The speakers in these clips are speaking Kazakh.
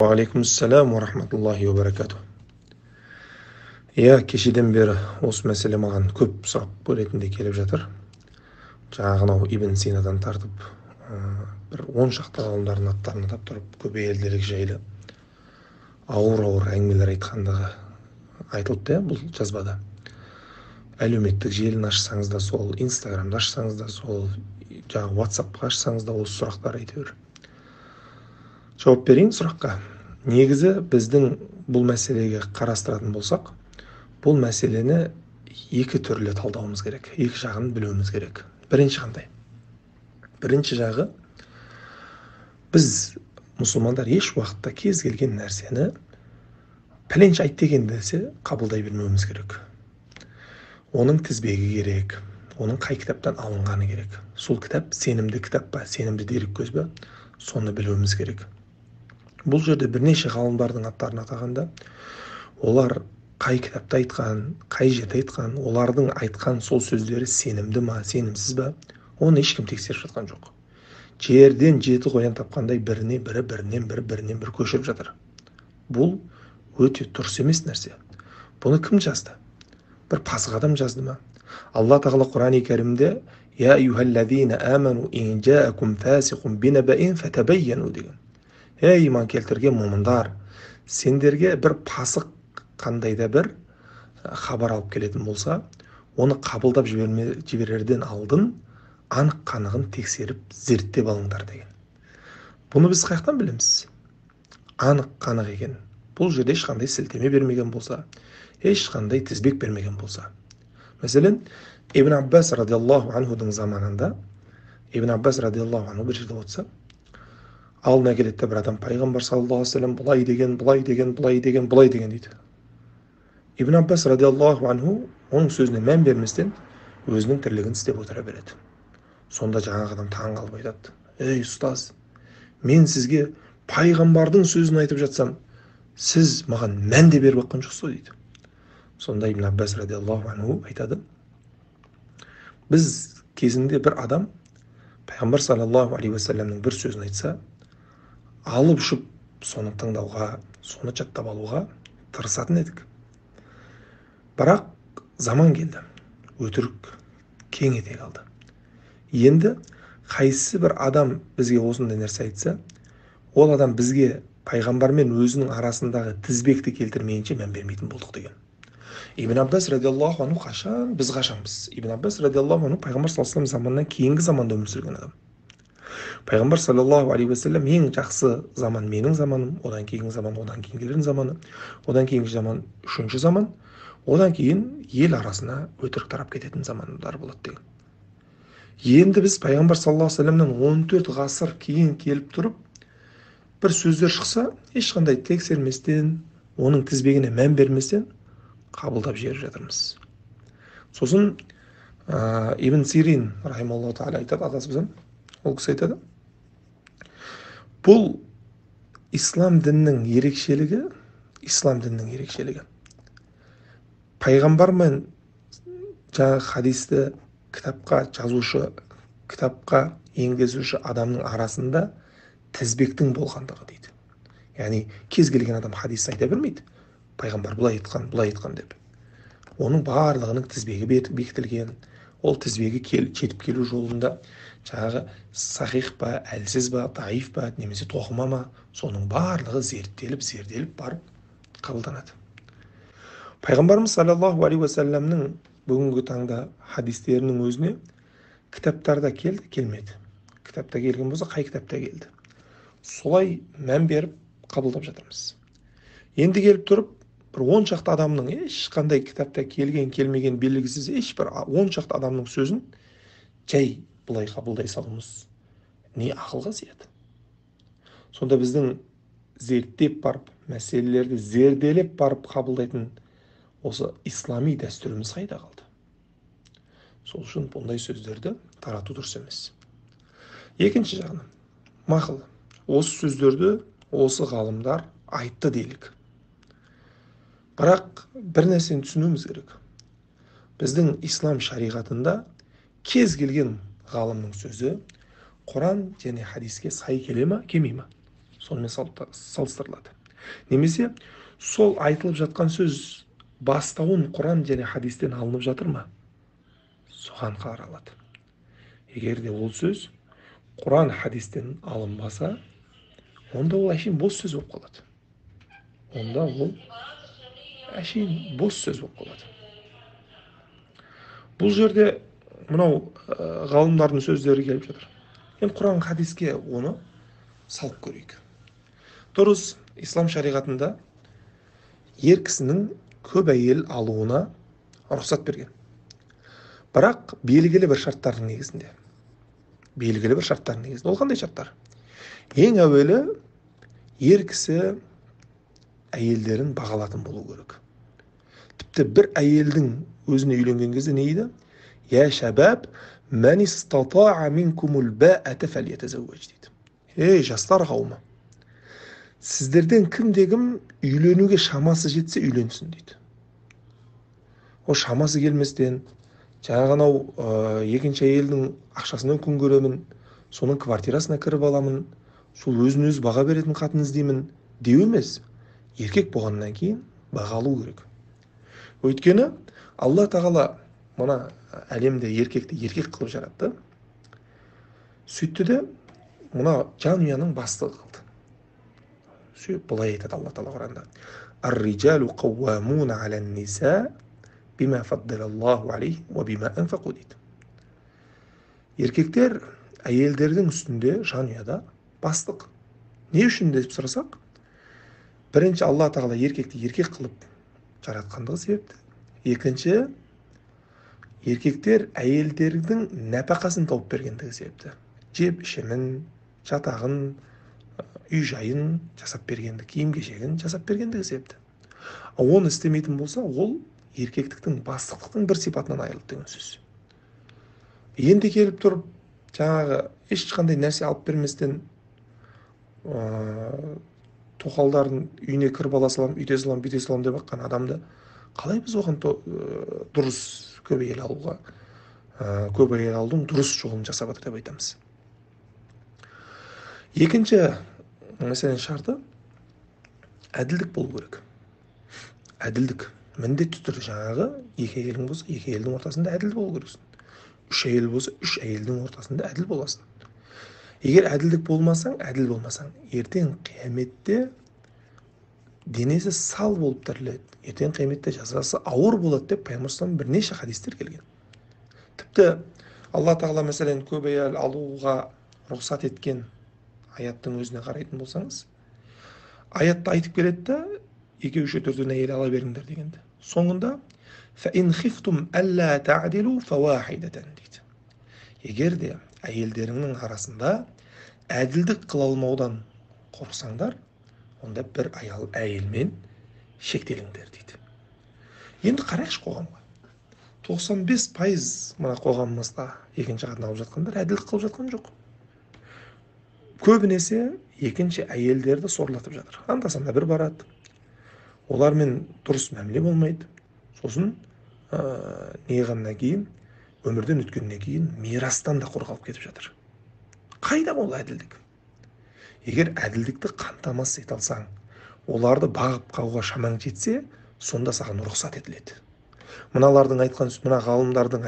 Ve aleykümselam ve rahmetullahi ve berekatuhu. Ya kişiden beri osu mesele mağan köp sap böletinde kelip jatır. Jağınau Ibn Sinadan tartıp, bir 10 şaqta alımdaren аттарын атап turup, köpeyeldirik jaylı ağır äñmeler aytqandığı aytıldı bu jazbada. Әлеуметтік желін ашсаңыз да сол, Instagram'da ашсаңыз да сол, жаңа WhatsApp'қа ашсаңыз да осы сұрақтар айтылыр. Жауап берейін сұраққа. Негізі біздің бұл мәселеге қарастыратын болсақ, бұл мәселені екі түрлі талдауымыз керек, екі жағын білуіміз керек. Бірінші қандай? Бірінші жағы, біз мұсылмандар еш уақытта кез келген нәрсені пәленше айт деген десе қабылдай білмеуіміз керек. Onun tizbegi gerek, onun kay kitaptan alınganı gerek. Sol kitap senimli kitap ba, senimli derik köz ba, sonu bilömiz gerek. Bul jerde birneşe galımdardın attaren ataganda, olar kay kitapta aytkan, kay jerde aytkan, olardın aytkan sol sözleri senimli ma, senimsiz ba, onu eş kim tekserip jatkan jok. Jerden jeti koyan tapkanday birine biri, birinen biri köşirip jatır. Bul öte turs emes nerse. Bunu kim jazdı? Bir pasıq adam jazdı mı? Allah Tağala Kur'an-ı Kerim'de Ya eyyühellezine amanu in ja'akum fasiqun binebe'in fetebeyyenu degen. Ey iman keltirgen mumundar, senderge bir pasıq qandayda bir xabar alıp keleden bolsa, onu qabıldap jibererden aldın, anıq qanığın tekserip zerttep alınlar degen. Bunu biz qayaqtan bilemiz? Anıq qanıq eken. Bul jerde eş qanday silteme bermegen bolsa, eş qanday tizbek bermegen bolsa. Meselen, Ibn Abbas radiyallahu anhu'nun zamanında, Ibn Abbas radiyallahu anhu bir jerde otsa, alına kelette bir adam Peygamber sallallahu aleyhi ve sellem bulay degen, bulay degen, bulay degen, bulay degen deydi. Ibn Abbas radiyallahu anhu onun sözüne men bermesden özünün tirligini istep otara beredi. Sonda jağanğı adam taң қалып айтады. Ey ustaz, men sizge Peygamber'din sözünü aytıp jatsam, siz mağan men de berip atqan joqsız deydi. Sonda Ibn Abbas radiyallahu anhu aytadı. Biz kezinde bir adam Peygamber sallallahu aleyhi ve sellem'nin bir sözünü aytsa, alıp uçup sonu тыңдауға, sonu жаттап алуға тырысатын едік. Бірақ заман келді. Өтірік кең ете қалды. Енді қайсы бір адам бізге осындай нәрсе айтса, ол адам бізге пайғамбармен өзінің арасындағы тізбекті келтірмейінше мән бермейтін болдық деген. Ibn Abbas radiyallahu anhu қашан, біз қашанбыз. Ibn Abbas radiyallahu anhu Пайғамбар салlallahu aleyhi ve sellem заманынан кейінгі заманда өмір сүрген адам. Пайғамбар салlallahu aleyhi ve sellem ең жақсы заман менің заманым, одан кейінгі заман, одан кейінгілердің заманы, одан кейінгі заман үшінші заман, одан кейін ел арасына өтірік тарап кететін замандар болады деген. Енді біз Пайғамбар салlallahu aleyhi ve sellemнен 14 ғасыр кейін келіп тұрып, бір сөздер шықса, ешқандай тексерместен, оның тізбегіне мән берместен қабылдап жіберіп жатырмыз. Сосын Ибн Сирин рахималлаху тағала айтады, атасымыздан ол кісі айтады. Бұл ислам дінінің ерекшелігі. Пайғамбар мен жаңа хадисті кітапқа жазушы, кітапқа енгізуші адамның арасында тізбектің болғандығы дейді. Яғни кез келген адам хадисті айта бермейді. Пайғамбар бұлай айтқан деп. Оның барлығының тізбегі бекітілген, ол тізбегі жетіп келу жолында жаңағы сахих ба, әлсіз ба, даиф ба, немесе тоқыма ма, соның барлығы зерттеліп барып қабылданады. Пайғамбарымыз саллаллаху алейхи уассаламның бүгінгі таңда хадистерінің өзіне кітаптарда келді, келмеді. Кітапта келген болса, қай кітапта келді? Солай мән беріп қабылдап жатырмыз. Енді келіп тұрып, бір 10 шақты адамның ешқандай кітапта келген, келмеген белгісіз ешбір 10 шақты адамның сөзін жай бұлай қабылдай салуымыз не ақылға зияды. Сонда біздің зерттеп барып, мәселелерді зерделеп барып қабылдайтын осы ислами дәстүріміз қайда қалды. Сол үшін бұндай сөздерді тарату дұрыс емес. Екінші жағынан, мақұл, осы сөздерді осы ғалымдар айтты делік. Бірақ бір нәрсені түсінуіміз керек. Біздің ислам шариғатында кез келген ғалымның сөзі Құран және хадиске сай келе ме, келмей ме? сонымен салыстырылады. Немесе сол айтылып жатқан сөз бастауын Құран және хадистен алынып жатыр ма? Соған қаралады. Егер де ол сөз Құран хадистен алынбаса, онда ол әшейін бос сөз болып қалады. Бұл жерде мынау ғалымдардың сөздері келіп жатыр. Енді Құран хадиске оны салып көрейік. Дұрыс, ислам шариғатында ер кісінің көп әйел алуына рұқсат берген. Бірақ белгілі бір шарттардың негізінде. Ол қандай шарттар? Ең әуелі ер кісі әйелдерін бағалатын болу керек. Тіпті бір әйелдің өзіне үйленген кезде не дейді? Я шабаб, мән истатаа минкумул баата фалятазауж дейді. Ей жастар қауымы, сіздерден кімде-кім үйленуге шамасы жетсе үйленсін дейді. О шамасы келместен жаңағынау екінші әйелдің ақшасынан күн көремін, соның квартирасына кіріп аламын, сол өзін өзі баға беретін қатын іздеймін деу емес. Еркек болғаннан кейін бағалу керек. Өйткені Алла Тағала мына әлемде еркекті еркек қылып жаратты. Сөйтті де мына жанұяның бастығы қылды. Сөйтіп былай айтады Алла Тағала Құранда: "Ар-rijālu qawwāmūna 'alā-n-nisā' bimā faḍḍala Allāhu 'alayhim wa bimā anfaqū" дейді. Еркектер әйелдердің үстінде жанұяда бастық. Не үшін деп сұрасақ, бірінші, Алла Тағала еркекті еркек қылып жаратқандығы себепті. Екінші, еркектер әйелдердің нәпақасын тауып бергендігі себепті. Жеп ішемін, жатағын, үй жайын жасап бергендігі, киім кешегін жасап бергендігі себепті. Оны істемейтін болса, ол еркектіктің, бастықтың бір сипатынан айырылды деген сөз. Енді келіп тұрып, жаңағы ешқандай нәрсе алып берместен тоқалдарын үйіне кіріп ала салам, үйде салам, бүйте салам деп баққан адамды қалай біз оған дұрыс көп әйел алуға, көп әйел алудың дұрыс жолын жасап жатыр деп айтамыз. Екінші мәселенің шарты әділдік болу керек. Әділдік міндетті түрде жаңағы екі әйелің болса, екі әйелдің ортасында әділ болу керексің. Үш әйел болса, үш әйелдің ортасында әділ боласың. Егер әділдік болмасаң, ертең қияметте денесі сал болып тіріледі. Ертең қияметте жазасы ауыр болады деп пайғамбардан бірнеше хадистер келген. Тіпті Алла Тағала мәселен көп әйел алуға рұқсат еткен аяттың өзіне қарайтын болсаңыз, аятты айтып келеді де 2-3-4 әйел ала беріңдер дегенде. Соңында فَإِنْ خِفْتُمْ أَلَّا تَعْدِلُوا فَوَاحِدَةً дейді. Егер де әйелдеріңнің арасында әділдік қыла алмаудан қорқсаңдар, онда бір әйелмен шектеліңдер дейді. Енді қарайықшы қоғамға. 95% мына қоғамымызда екінші қатын алып жатқандар әділдік қылып жатқан жоқ. Көбінесе екінші әйелдерді сорлатып жатыр. Анда-санда бір барады. Олармен дұрыс мәміле болмайды. Сосын неғаннан кейін өмірден өткеннен кейін мирастан да қорғалып кетіп жатыр. Қайда ол әділдік? Егер әділдікті қамтамасыз ете алсаң, оларды бағып қауға шамаң жетсе, сонда саған рұқсат етіледі. Мыналардың айтқан, мына ғалымдардың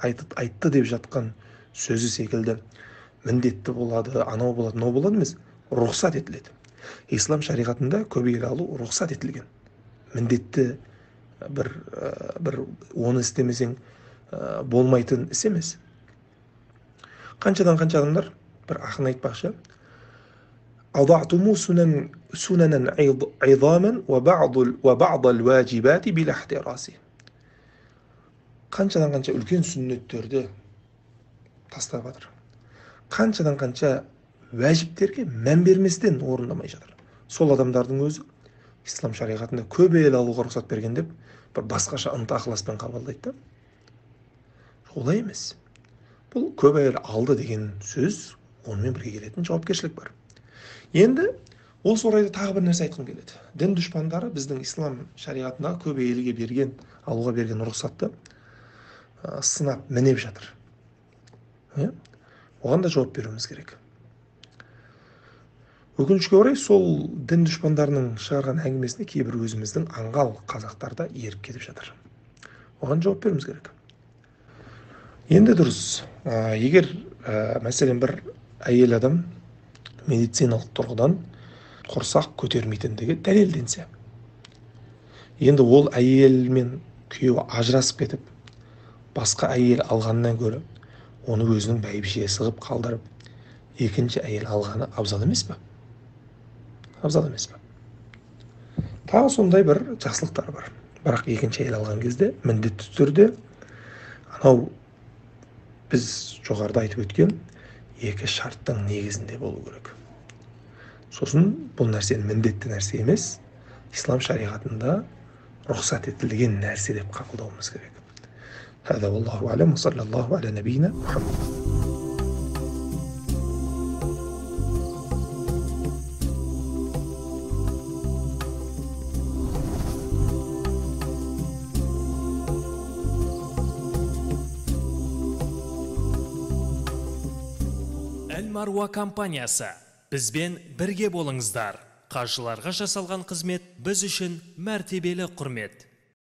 айтты деп жатқан сөзі секілді міндетті болады, анау болады, мынау болады емес, рұқсат етіледі. Ислам шариғатында көп әйел алу рұқсат етілген. Міндетті бір оны істемесең болмайтын іс емес. Қаншадан-қанша адамдар, бір ақын айтпақшы, «Адатуму сунанан айзамен ва бағдал уәжибәті бил ахтераси». Қаншадан-қанша үлкен сүннеттерді тастап жатыр. Қаншадан-қанша уәжіптерге мән берместен орындамай жатыр. Сол адамдардың өзі ислам шариғатында көп әйел алуға рұқсат берген деп, бір басқаша ынта ықыласпен қабылдайды. Олай емес. Бұл көп әйел алды деген сөз, онымен бірге келетін жауапкершілік бар. Енді ол сорайда тағы бір нәрсе айтқым келеді. Дін дұшпандары біздің ислам шариғатындағы көп әйелге берген, алуға берген рұқсатты сынап, мінеп жатыр. Оған да жауап беруіміз керек. өкінішке орай сол дін дұшпандарының шығарған әңгімесіне кейбір өзіміздің аңғал қазақтар да еріп кетіп жатыр. Оған жауап беруіміз керек. Енді дұрыс, егер мәселен бір әйел адам медициналық тұрғыдан құрсақ көтермейтіндігі дәлелденсе, енді ол әйел мен күйеуі ажырасып кетіп, басқа әйел алғаннан көрі, оны өзінің бәйбішеге сығып қалдырып, екінші әйел алғаны абзал емес пе? Абзал емес пе? Тағы сондай бір жақсылықтар бар. Бірақ екінші әйел алған кезде міндетті түрде анау біз жоғарыда айтып өткен екі шарттың негізінде болу керек. Сосын бұл нәрсені міндетті нәрсе емес, ислам шариғатында рұқсат етілген нәрсе деп қабылдауымыз керек. هذا والله أعلم وصلى الله على نبينا محمد. Әл-Маруа компаниясы. Бізбен бірге болыңыздар. Қаржыларға жасалған қызмет біз үшін мәртебелі құрмет.